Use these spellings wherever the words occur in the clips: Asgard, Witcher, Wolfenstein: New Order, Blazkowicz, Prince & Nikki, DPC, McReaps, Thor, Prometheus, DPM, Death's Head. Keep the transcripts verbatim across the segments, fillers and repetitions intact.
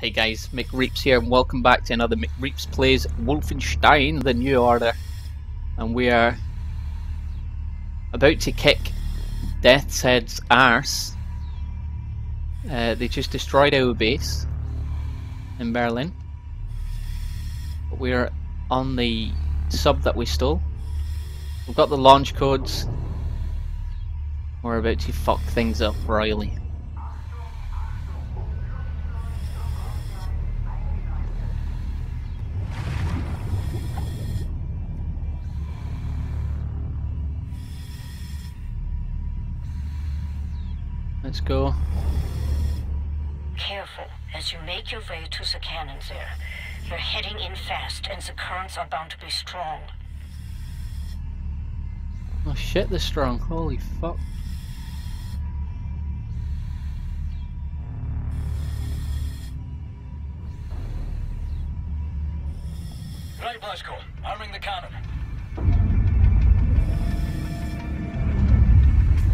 Hey guys, McReaps here, and welcome back to another McReaps Plays Wolfenstein: The New Order. And we are about to kick Death's Head's arse. Uh, they just destroyed our base in Berlin. We're on the sub that we stole. We've got the launch codes. We're about to fuck things up royally. Let's go. Careful as you make your way to the cannons there. You're heading in fast and the currents are bound to be strong. Oh shit, they're strong. Holy fuck. Right, Blazkowicz. Arming the cannon.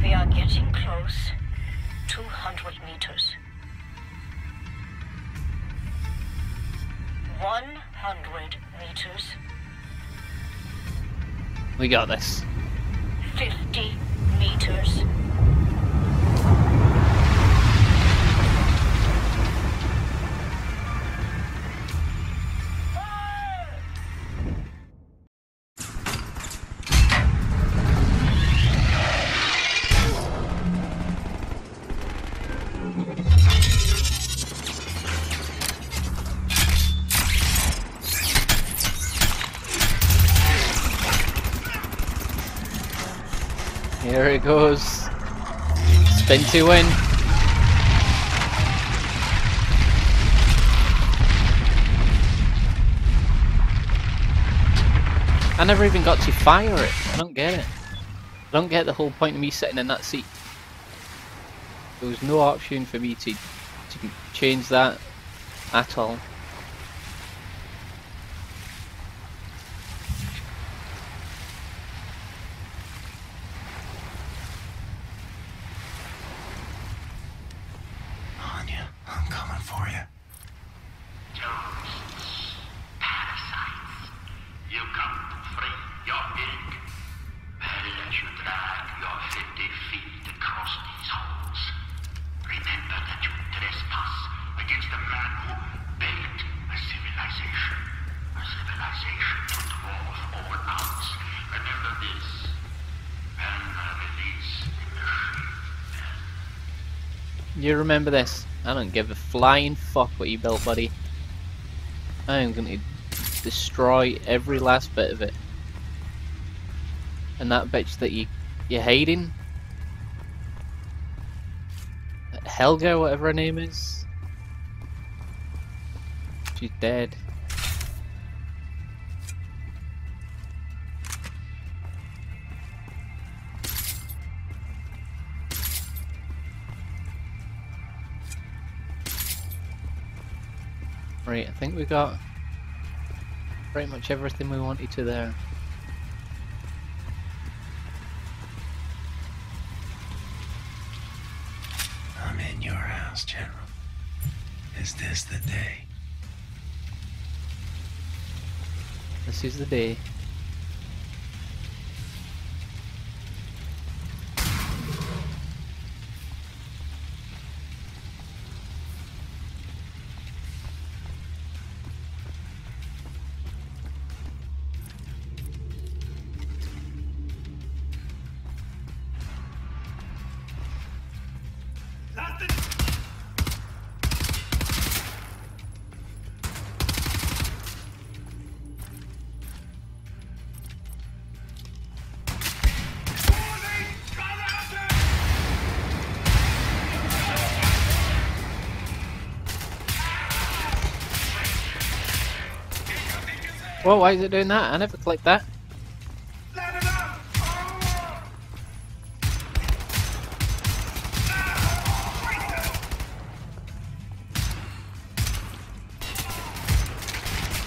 They are getting close. two hundred meters. one hundred meters. We got this. fifty meters. Here it goes. Spin to win. I never even got to fire it. I don't get it. I don't get the whole point of me sitting in that seat. There was no option for me to, to change that at all. You remember this? I don't give a flying fuck what you built, buddy. I am going to destroy every last bit of it. And that bitch that you you're hating, Helga, whatever her name is, she's dead. Right, I think we got pretty much everything we wanted to there. I'm in your house, General. Is this the day? This is the day. Whoa, why is it doing that? I never clicked that.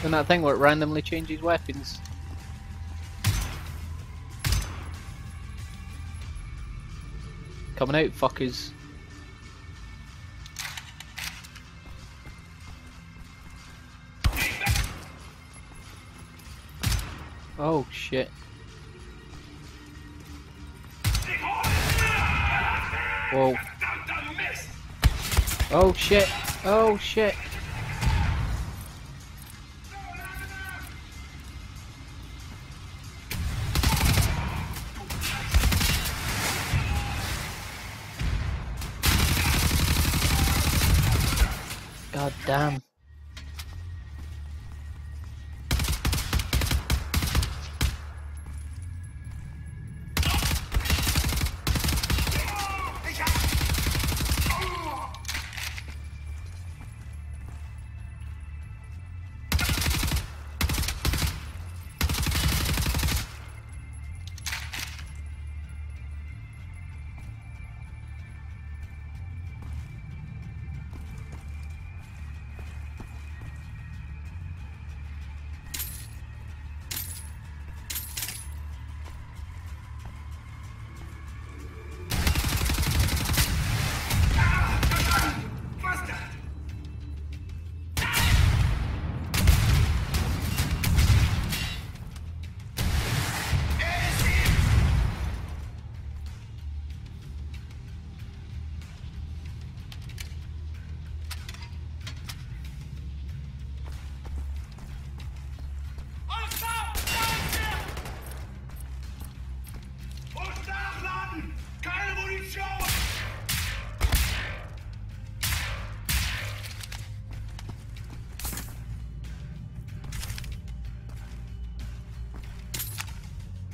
And that thing where it randomly changes weapons. Coming out, fuckers. Oh shit. Whoa. Oh shit. Oh shit. God damn.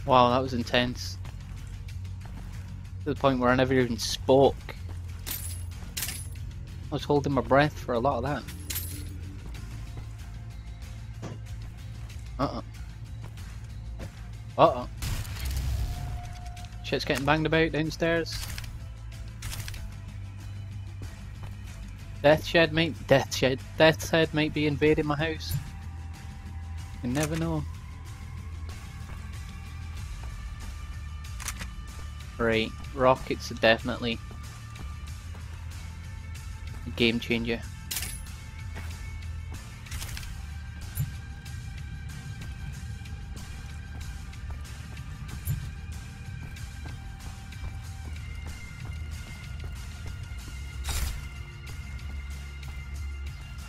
Wow, that was intense. To the point where I never even spoke. I was holding my breath for a lot of that. Uh-uh. Uh-uh. Shit's getting banged about downstairs. Death's Head might... Death's Head... Death's Head might be invading my house. You never know. Right, rockets are definitely a game changer.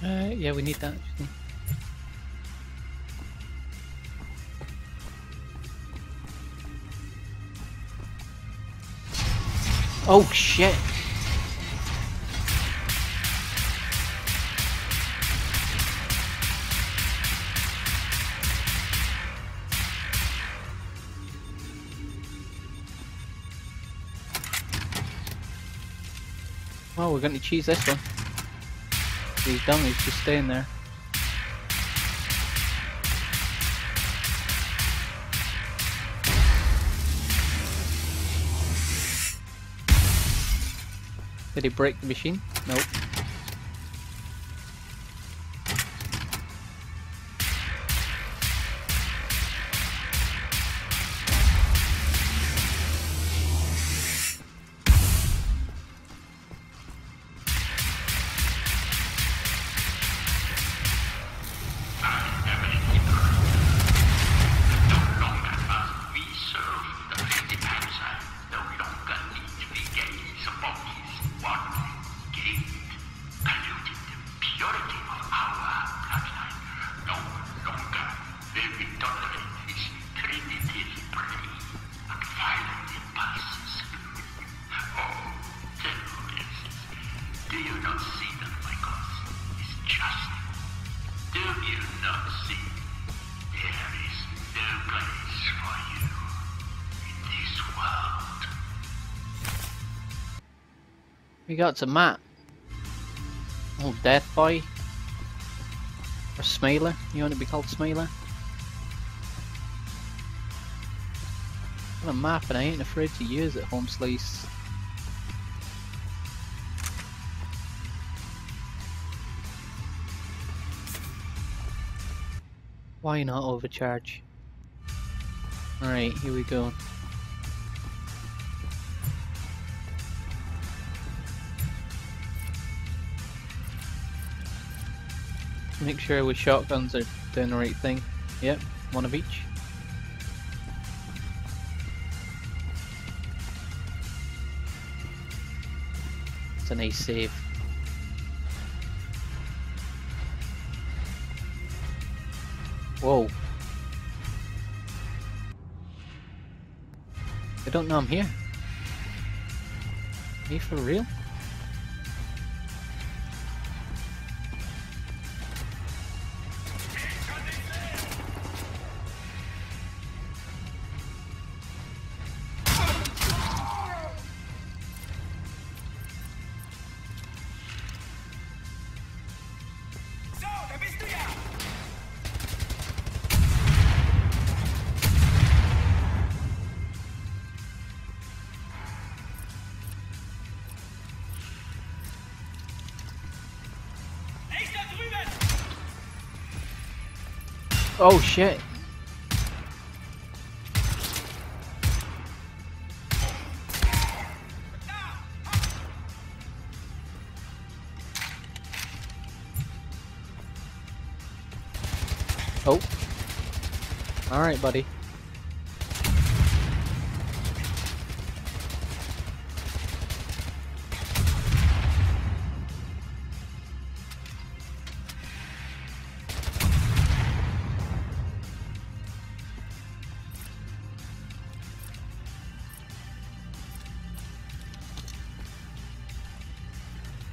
Uh, yeah, we need that actually. Oh shit! Well, we're going to cheese this one. These dummies just staying there. Did he break the machine? Nope. We got some map. Old Death Boy. Or Smiler. You want to be called Smiler? Got a map and I ain't afraid to use it, Home Slice. Why not overcharge? Alright, here we go. Make sure with shotguns are doing the right thing. Yep, one of each. a nice save. Whoa. I don't know I'm here. Are you for real? Oh shit. Oh. All right, buddy.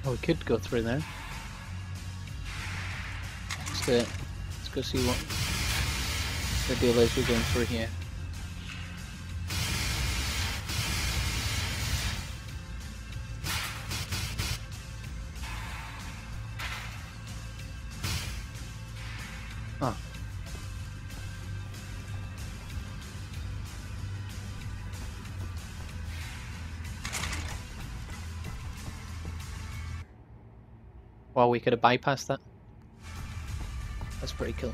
We could go through there. Let's do it. Let's go see what the deal is. We're going through here. Huh. Well, we could have bypassed that. That's pretty cool.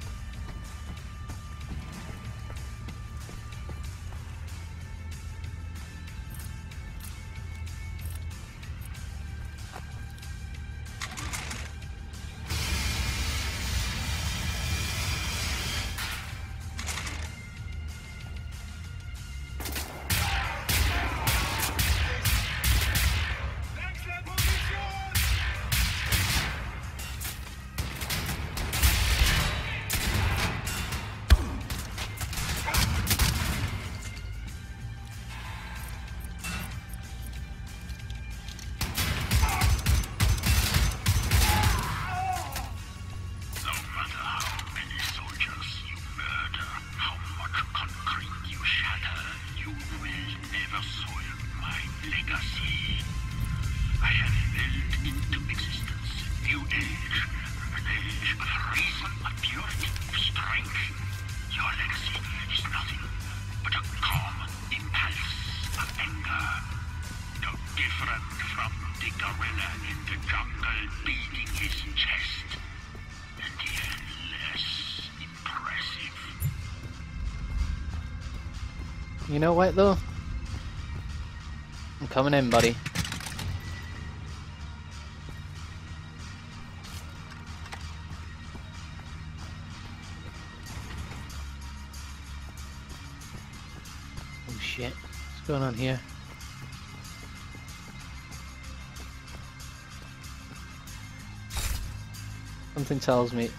You know what though? I'm coming in, buddy. Oh shit, what's going on here? Something tells me,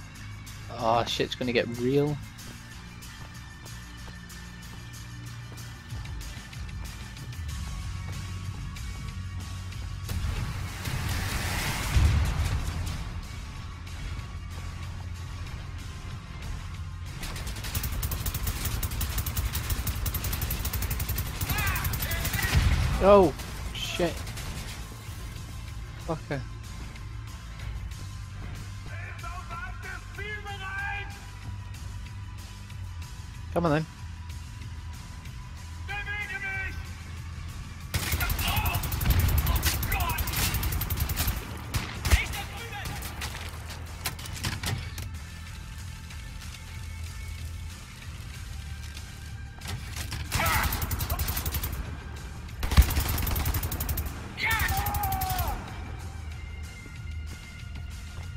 oh shit's gonna get real. Oh shit. Fucker. Come on then.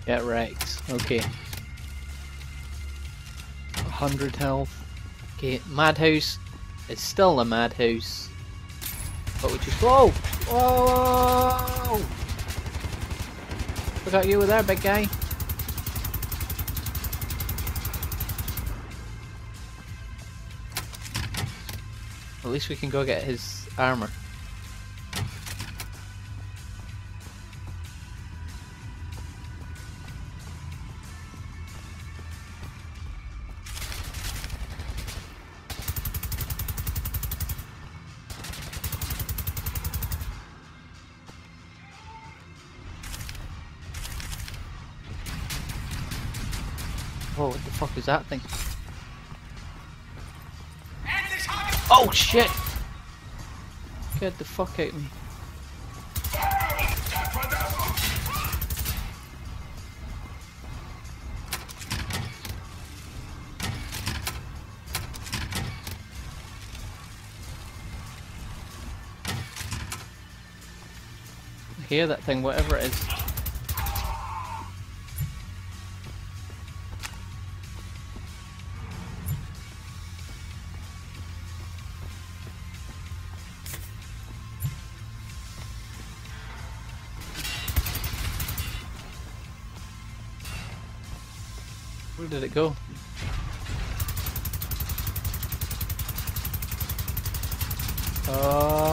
Get wrecked. Okay. one hundred health. Okay, madhouse. It's still a madhouse. But we just. Whoa! Whoa! thought you were there, big guy. At least we can go get his armor. Oh, what the fuck is that thing? Oh shit! Get the fuck out of me. I hear that thing, whatever it is. Where did it go? Uh...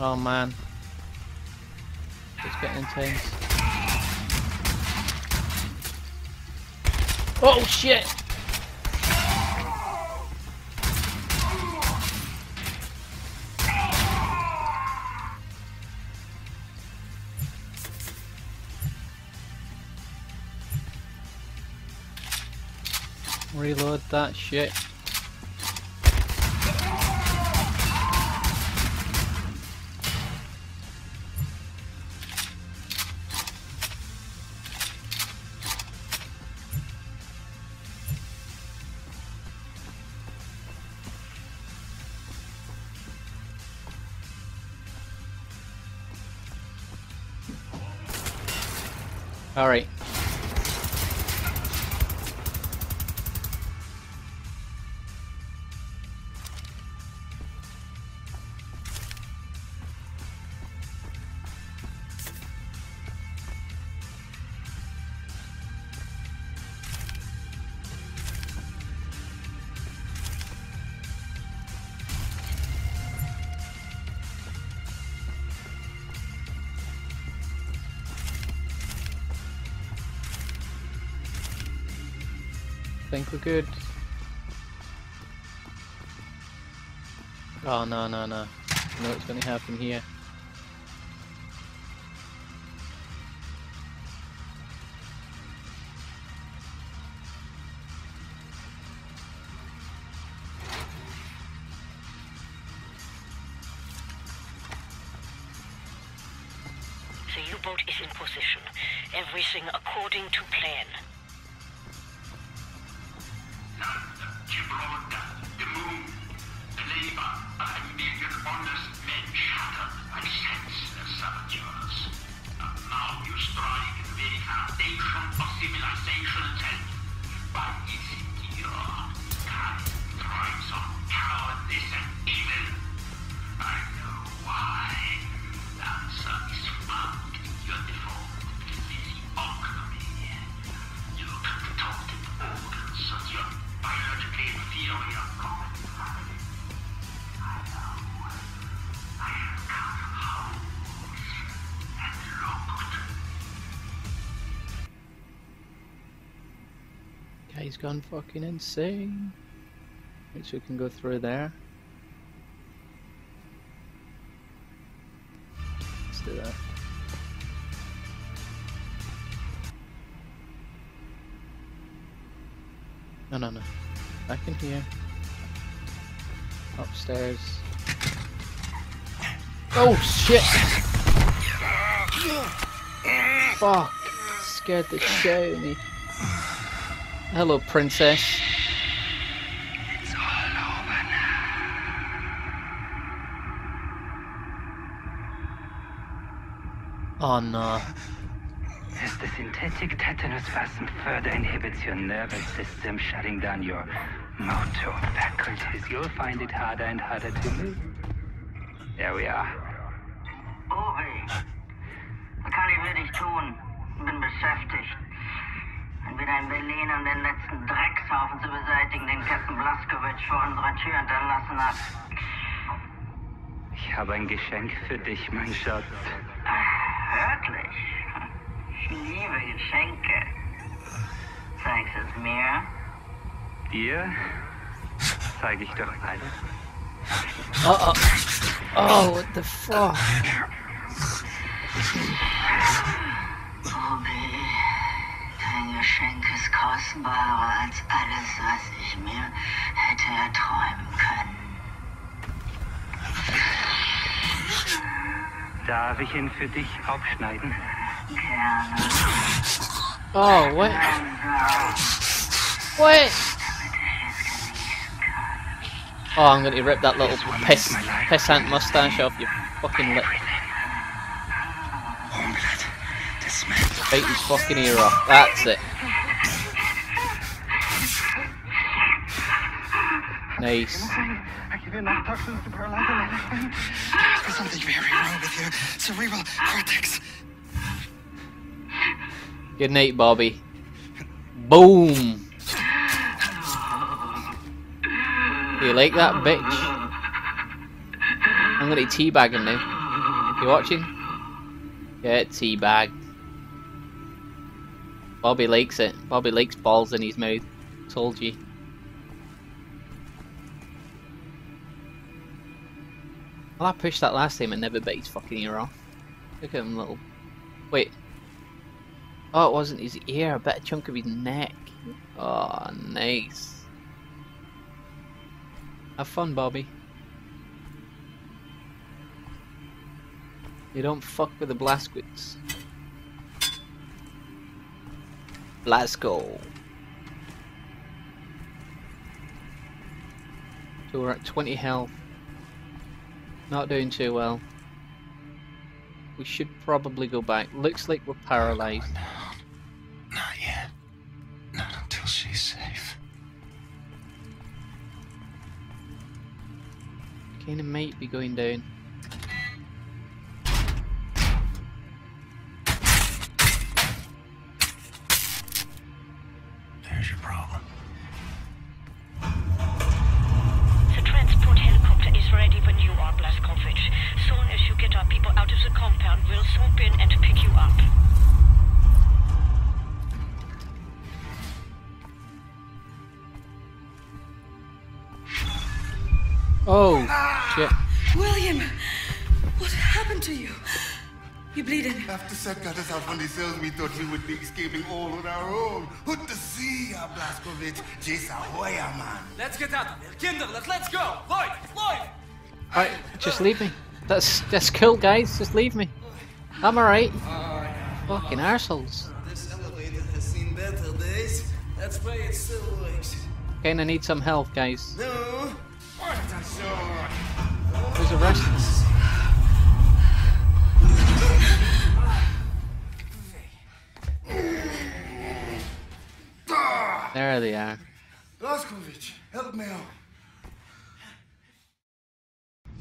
Oh man. It's getting intense. Oh shit! Reload that shit. All right. I think we're good. Oh no no no. I know what's gonna happen here. The U-boat is in position. Everything according to plan. He's gone fucking insane. Which we can go through there. Let's do that. No, no, no. Back in here. Upstairs. Oh shit! Fuck! Scared the shit out of me. Hello, princess. It's all over now. on uh, as the synthetic tetanus spasm further inhibits your nervous system, shutting down your motor faculties, you'll find it harder and harder to move. There we are. Obi, da kann ich wenig tun. Bin beschäftigt. Und mit einem Berlinern den letzten Dreckshaufen zu beseitigen, den Captain Blazkowicz vor unserer Tür hinterlassen hat. Ich habe ein Geschenk für dich, mein Schatz. Wirklich? Ich liebe Geschenke. Zeigst du es mir? Dir? Zeige ich doch alles. Uh-oh. Oh, what the fuck? Obi, dein Geschenk ist kostbarer als alles, was ich mir hätte erträumen können. Darf ich ihn für dich aufschneiden? Gerne. Oh, what? What? Oh, I'm going to rip that little piss, pissant mustache off your fucking lip. Bite his fucking ear off. That's it. Nice. There's something very wrong with your cerebral cortex. Good night, Bobby. Boom. Do you like that, bitch? I'm gonna teabag him now. You watching? Yeah, teabag. Bobby likes it. Bobby likes balls in his mouth. Told you. Well, I pushed that last time and never bit his fucking ear off. Look at him, little. Wait. Oh, it wasn't his ear, I bet a chunk of his neck. Oh, nice. Have fun, Bobby. You don't fuck with the Blazkowicz. Blazko. So we're at twenty health. Not doing too well. We should probably go back. Looks like we're paralyzed. No, no, not yet. Not until she's safe. Kinda might be going down. There's your problem. The transport helicopter is ready when you are, Blazkowicz. Soon as you get our people out of the compound, we'll swoop in and pick you up. Oh, shit. William, what happened to you? You're bleeding. After Seth got us out from the cells, we thought we would be escaping all on our own. Good to see you, Blazkowicz. Jace ahoya, man. Let's get out of here. Kinderlet, let's go. Lloyd, Lloyd. Alright, just leave me. That's that's cool, guys. Just leave me. I'm alright. Uh, Fucking arseholes. This elevator has seen better days. That's why it still works. Kinda need some help, guys. No. Who's arrested? There they are. Blazkowicz, help me out.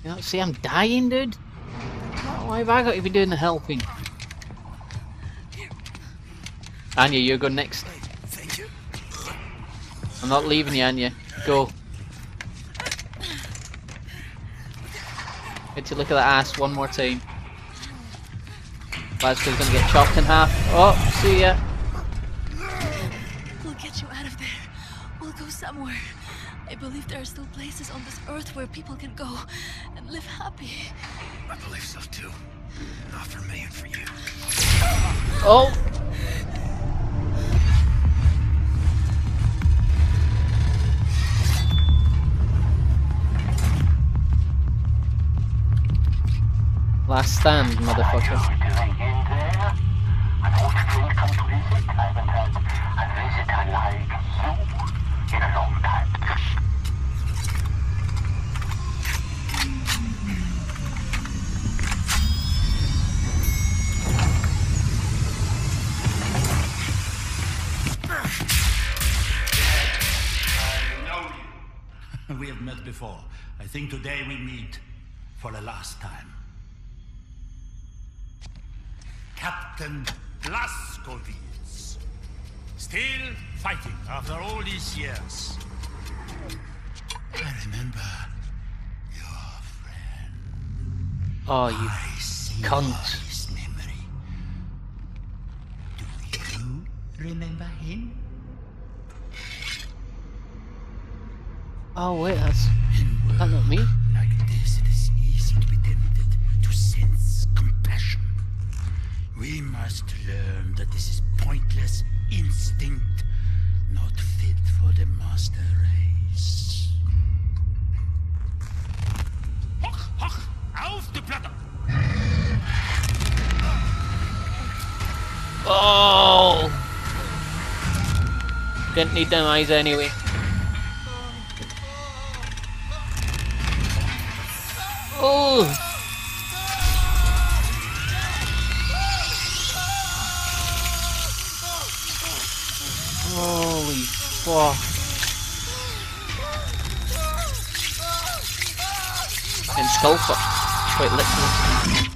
You don't see I'm dying, dude? Why have I got to be doing the helping? Anya, you go next. Thank you. I'm not leaving you, Anya. Go. Get to look at that ass one more time. Blazkowicz gonna get chopped in half. Oh, see ya. We'll get you out of there. We'll go somewhere. I believe there are still places on this earth where people can go and live happy. I believe so too. Not for me and for you. Oh! Last stand, motherfucker. before. I think today we meet for the last time. Captain Blazkowicz. Still fighting after all these years. I remember your friend. Oh, you cunt. His memory. Do you remember him? Oh wait, that's that not me. Like this, it is easy to be tempted to sense compassion. We must learn that this is pointless instinct, not fit for the master race. Hoch, hoch, auf die Platte! Oh! Didn't need them eyes anyway. Oh! Holy fuck. And skull fuck. Quite literally.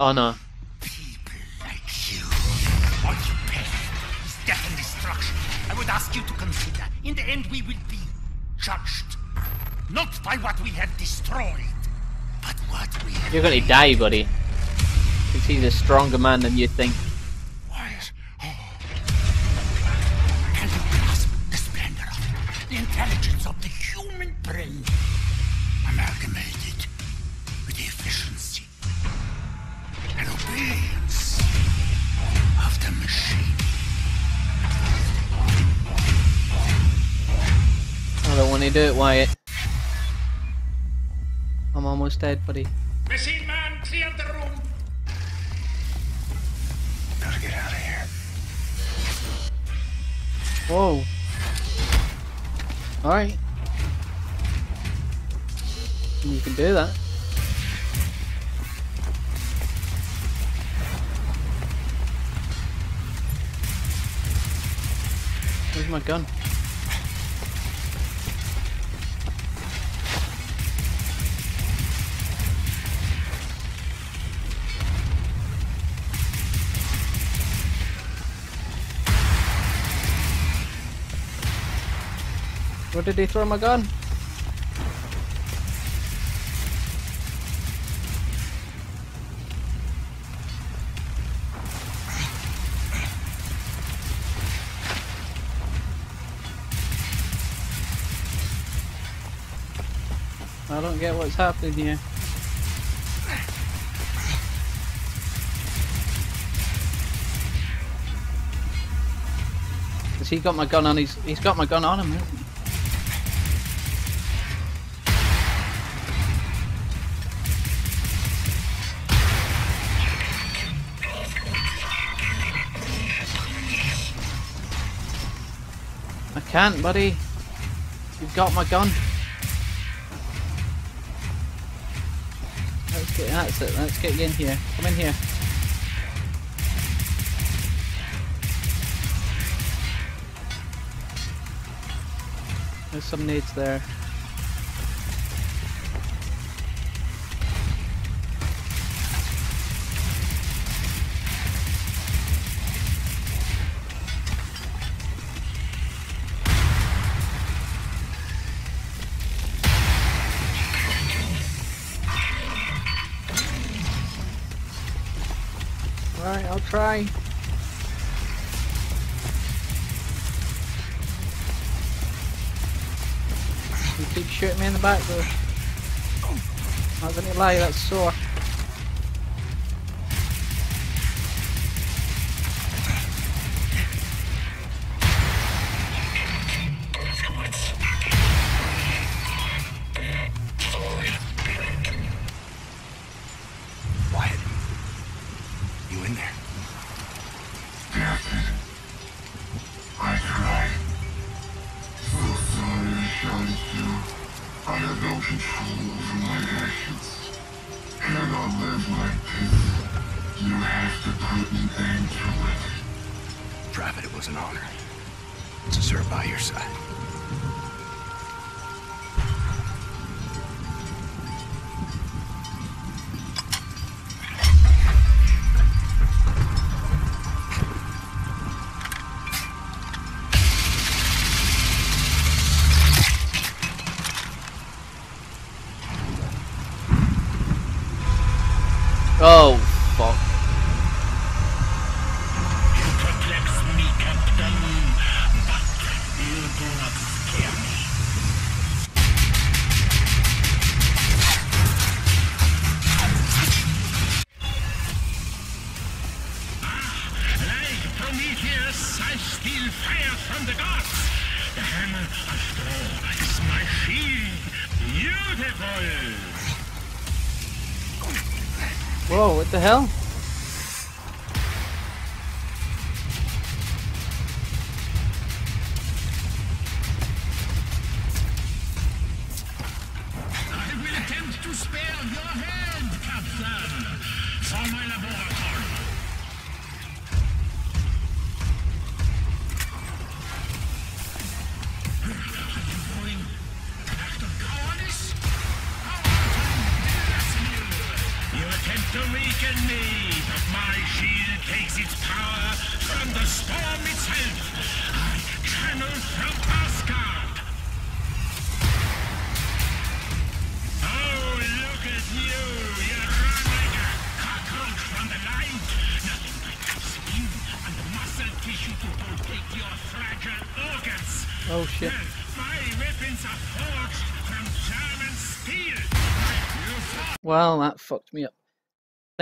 Oh no. Not by what we have destroyed, but what we have. You're gonna die, buddy. Because he's a stronger man than you think. Why is... oh. Can you grasp the splendor of it? The intelligence of the human brain, amalgamated with the efficiency and obedience of the machine. I don't want to do it, Wyatt. I'm almost dead, buddy. Machine man, clear the room! Gotta get out of here. Whoa. Alright. You can do that. Where's my gun? Where did he throw my gun? I don't get what's happening here. Has he got my gun on his, he's got my gun on him, hasn't he? I can't, buddy. You've got my gun. Let's get, that's it. Let's get you in here. Come in here. There's some nades there. Alright, I'll try. You keep shooting me in the back though. I'm not gonna lie, that's sore. I Private, it was an honor to serve by your side. Oh, fuck. You perplex me, Captain, but you do not scare me. Ah, like Prometheus, I steal fire from the gods. The hammer of Thor is my shield. Beautiful. Whoa, what the hell? I will attempt to spare your head, Captain, for my laboratory. Are you going after cowardice? To weaken me, but my shield takes its power from the storm itself. I channel from Asgard. Oh, look at you. You run like a cockroach from the light. Nothing but skin and muscle tissue to protect your fragile organs. Oh, shit. My weapons are forged from German steel. Well, that fucked me up. I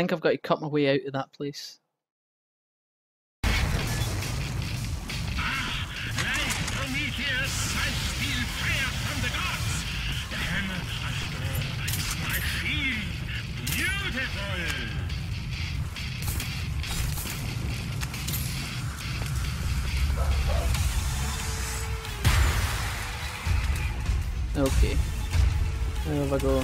think I've got to cut my way out of that place. Ah, like Prometheus, I steal fire from the gods. The hammer of Thor is my shield. Beautiful. Okay. Where have I go?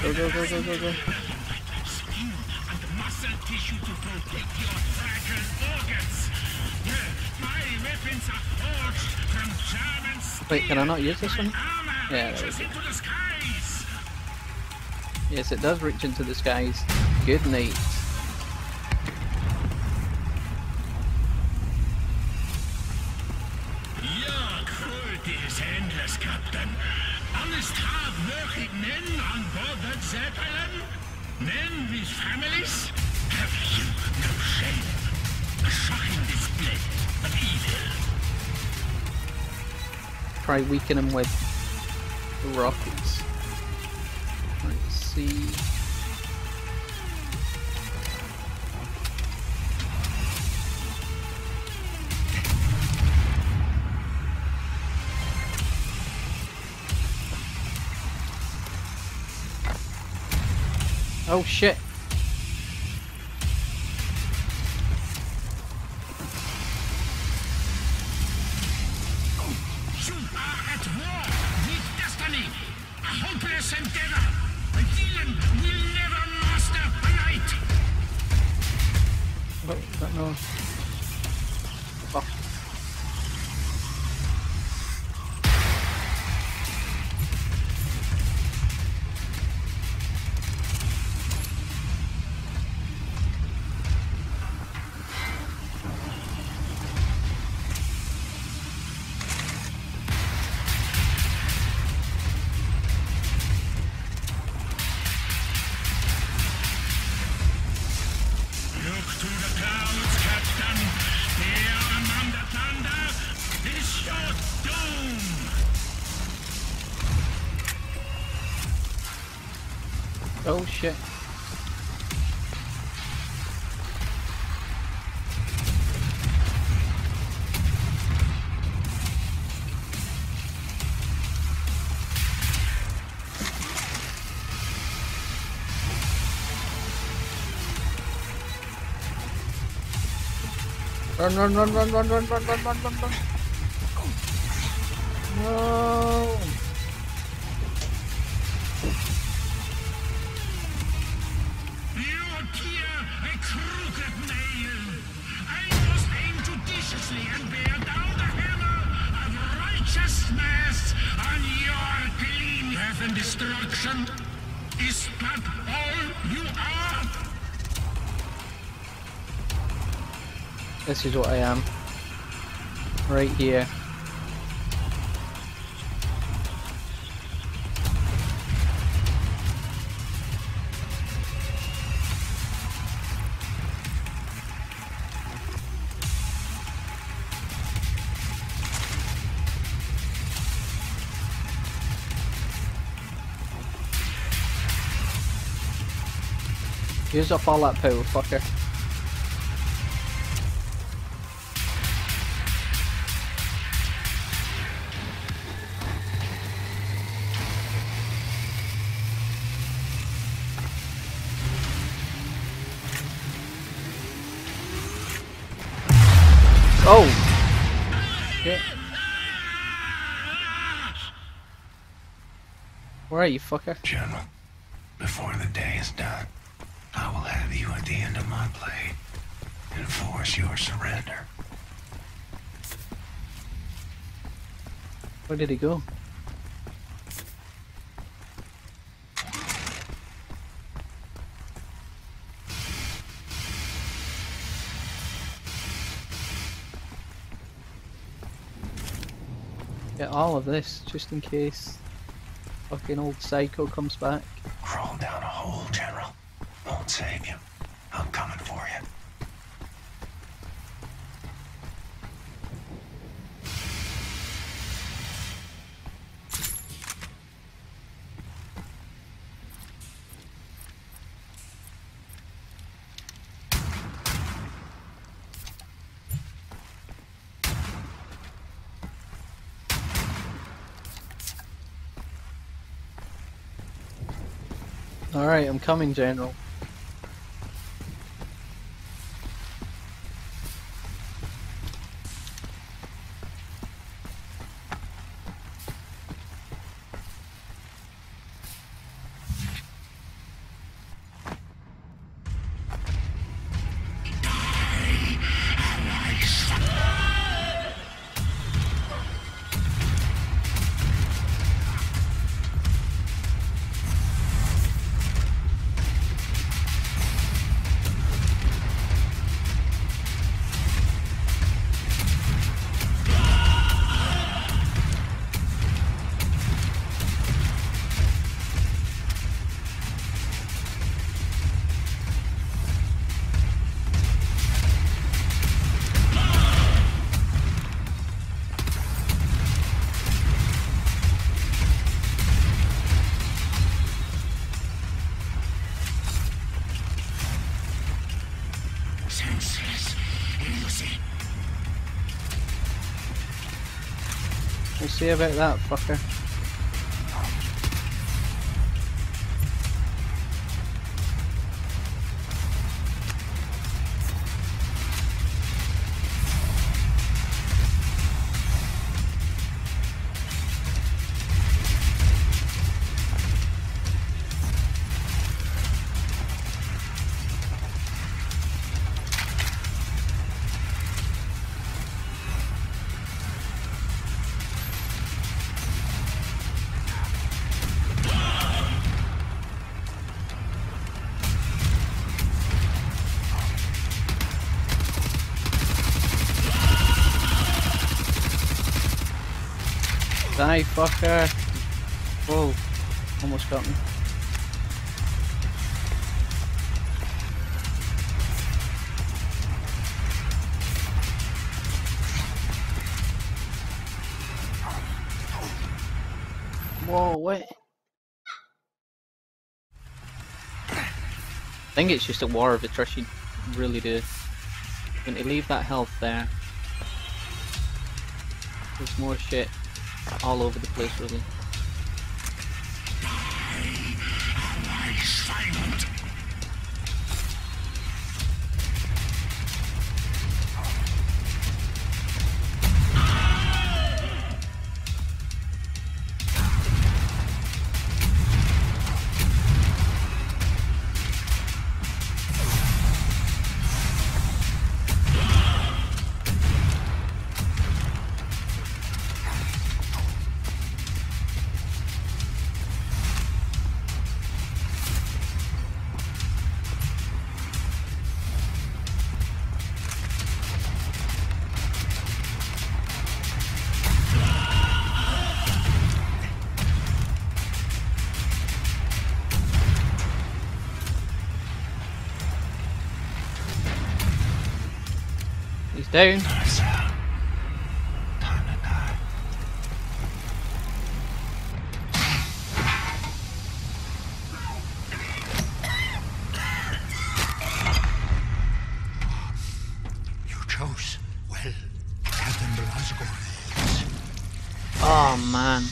Go, go, go, go, go, go. Skin and muscle tissue to protect your fragile organs. My weapons are forged from German steel. Wait, can I not use this one? Yeah, there we go. Yes, it does reach into the skies. Good night. Your cruelty is endless, Captain. Honest hard-working men on board that Zeppelin? Men with families? Have you no shame? A shocking display of evil. Try weaken him with the rockets. Let's see. Oh shit. You are at war with destiny, a hopeless endeavor. A demon will never master a night. What? That noise. Fuck. Oh shit. Run, run, run, run, run, run, run, run, run, run. No. Destruction is not all you are. This is what I am. Right here. Use up all that power, fucker. Oh! Shit. Where are you, fucker? General, before the day is done, I will have you at the end of my play and force your surrender. Where did he go? Get all of this just in case fucking old psycho comes back. Crawl down a hole, General. Won't save you. I'm coming for you. All right, I'm coming, General. See about that, fucker. Die, fucker! Whoa, almost got me. Whoa, what? I think it's just a war of attrition, really do. I'm gonna leave that health there. There's more shit all over the place, really. down. Oh man.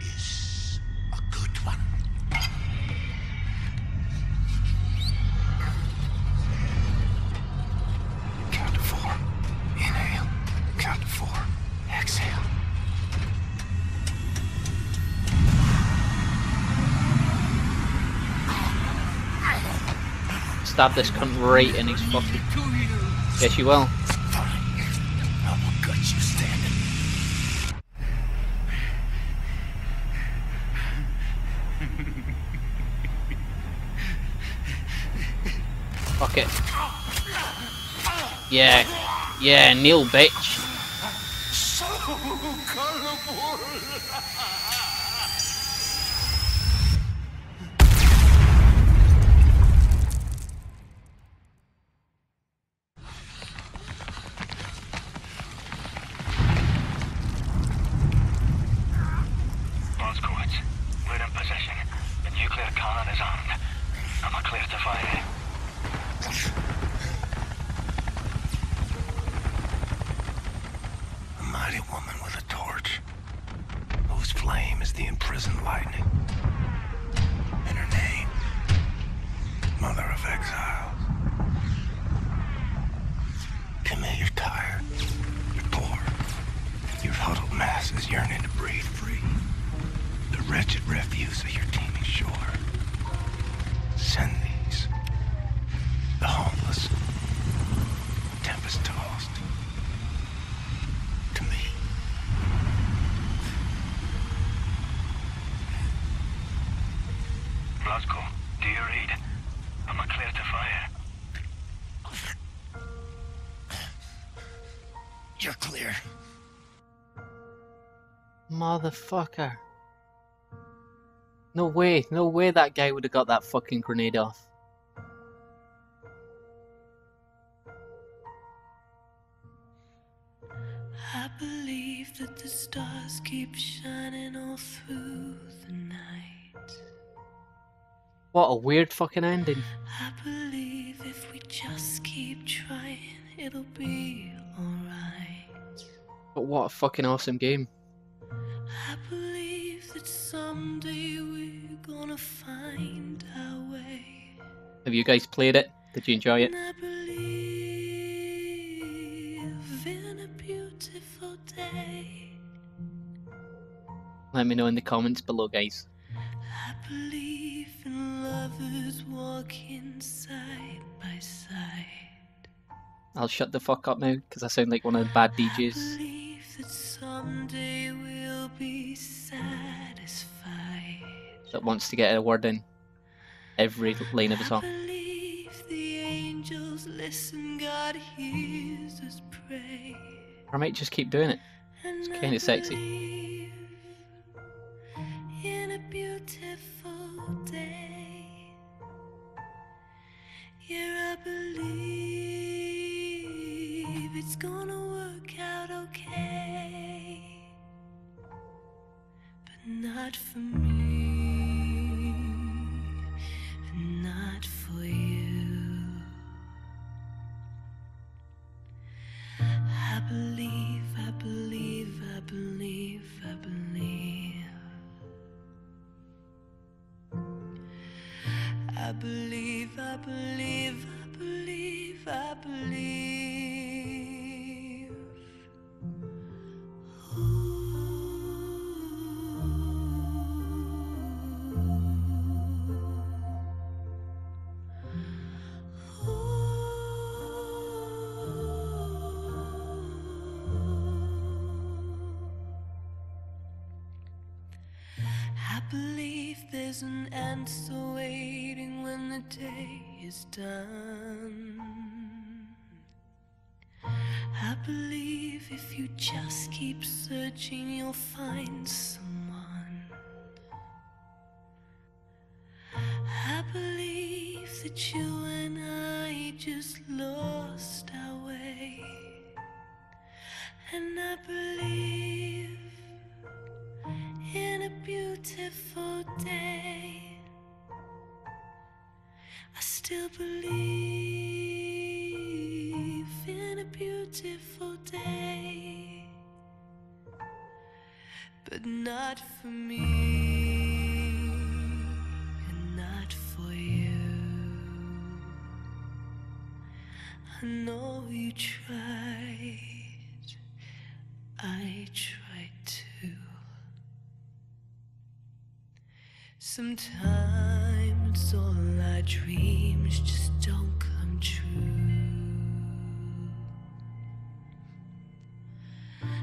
Is a good one. Count to four. Inhale. Count to four. Exhale. Stab this cunt right in his fucking. Yes, you will. Fuck it. Yeah. Yeah, kneel, bitch. So colorful. Blazkowicz, we're in possession. The nuclear cannon is armed. Am I clear to fire? A mighty woman with a torch, whose flame is the imprisoned lightning, and her name, Mother of Exiles. Come here, you're tired, you're poor, your huddled masses yearning to breathe free, the wretched refuse of your teeming shore. Send these. The homeless, tempest tossed, to me. Blazko, do you read? Am I clear to fire? You're clear. Motherfucker. No way, no way that guy would have got that fucking grenade off. I believe that the stars keep shining all through the night. What a weird fucking ending. I believe if we just keep trying, it'll be alright. But what a fucking awesome game. I believe that someday we're gonna find our way. Have you guys played it? Did you enjoy it? Let me know in the comments below, guys. I believe in lovers walking side by side. I'll shut the fuck up now because I sound like one of the bad D Js. I believe that someday we'll be satisfied. That wants to get a word in every line of the song. I believe the angels listen, God hears us pray. Or I might just keep doing it. It's kind of sexy. In a beautiful day, yeah, I believe it's gonna work out okay, but not for me, and not for you. I believe, I believe, I believe, I believe. I believe, I believe, I believe, I believe. Ooh. Ooh. I believe there's an answer waiting when the day is done. I believe if you just keep searching, you'll find someone. I believe that you and I just lost our way. beautiful day, I still believe in a beautiful day, but not for me and not for you. I know you tried, I tried too. Sometimes all our dreams just don't come true.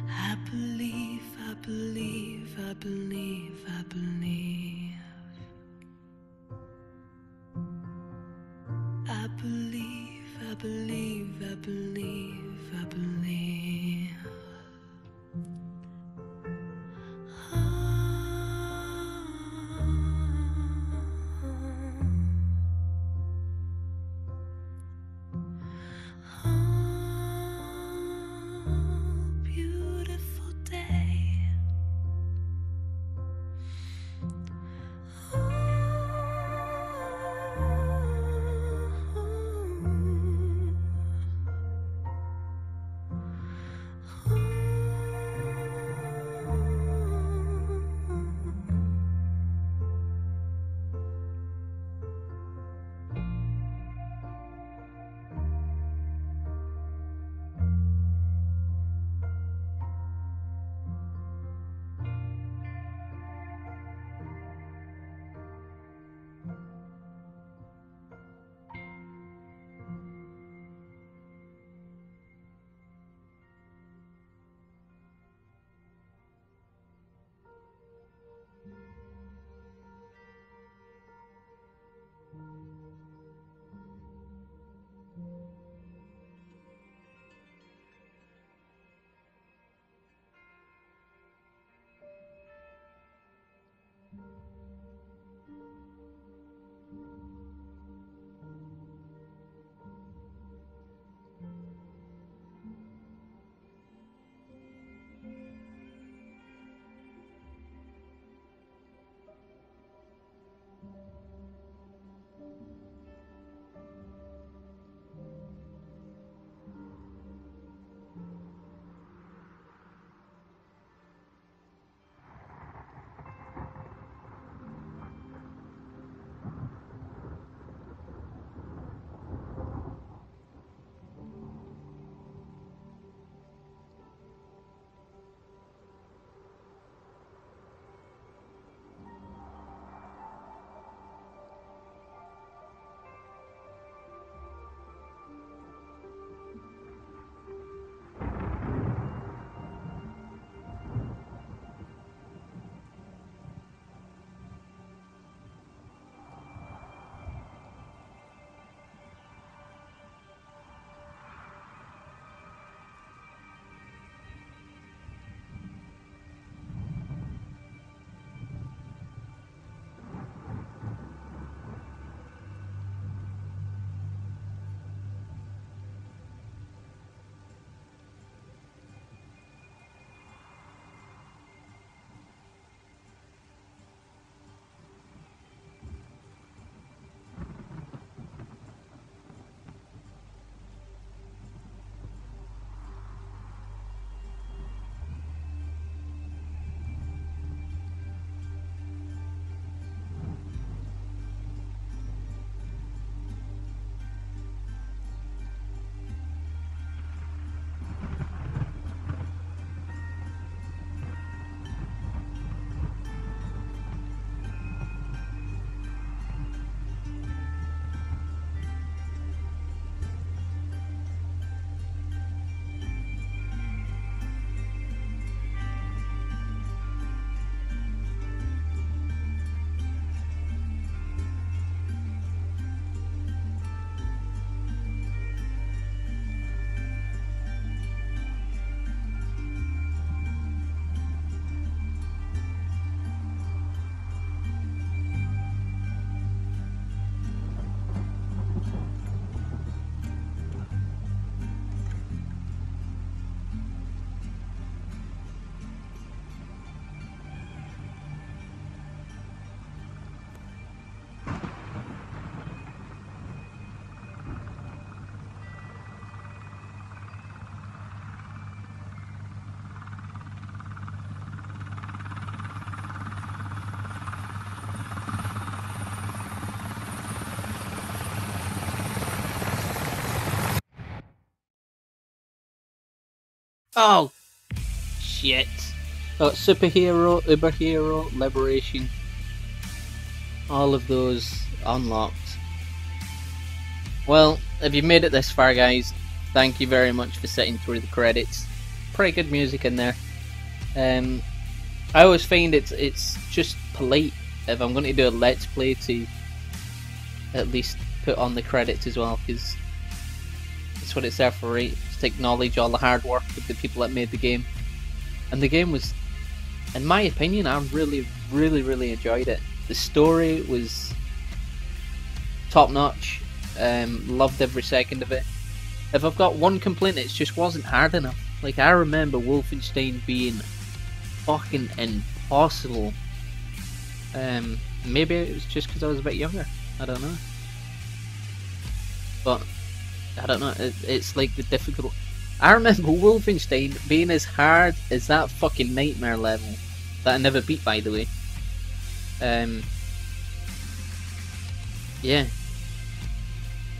I believe, I believe, I believe, I believe. I believe, I believe, I believe, I believe. Oh, shit. Oh, superhero, uber hero, liberation. All of those unlocked. Well, if you've made it this far, guys, thank you very much for sitting through the credits. Pretty good music in there. Um, I always find it's it's just polite if I'm going to do a let's play to at least put on the credits as well, because that's what it's there for, right? Just to acknowledge all the hard work of the people that made the game. And the game was, in my opinion, I really, really, really enjoyed it. The story was top notch. Um, loved every second of it. If I've got one complaint, it just wasn't hard enough. Like, I remember Wolfenstein being fucking impossible. Um, maybe it was just because I was a bit younger. I don't know. But I don't know. It, it's like the difficult. I remember Wolfenstein being as hard as that fucking nightmare level that I never beat, by the way. Um. Yeah.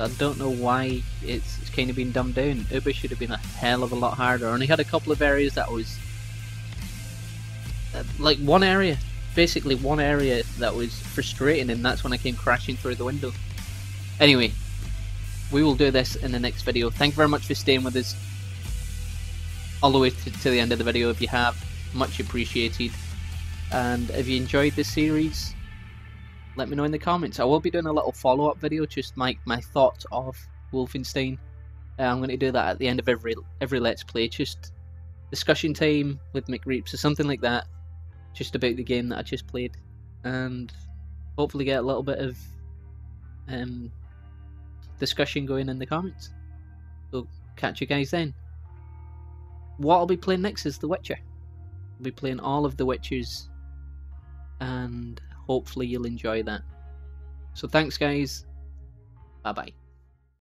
I don't know why it's, it's kind of been dumbed down. Uber should have been a hell of a lot harder. I only had a couple of areas that was uh, like one area, basically one area that was frustrating, and that's when I came crashing through the window. Anyway, we will do this in the next video. Thank you very much for staying with us all the way to, to the end of the video. If you have, much appreciated. And if you enjoyed this series, let me know in the comments. I will be doing a little follow-up video, just like my thoughts of Wolfenstein. Uh, I'm going to do that at the end of every every Let's Play, just discussion time with McReaps or something like that, just about the game that I just played, and hopefully get a little bit of um, discussion going in the comments. So catch you guys then. What I'll be playing next is The Witcher. I'll be playing all of The Witchers, and hopefully you'll enjoy that. So thanks, guys. Bye bye.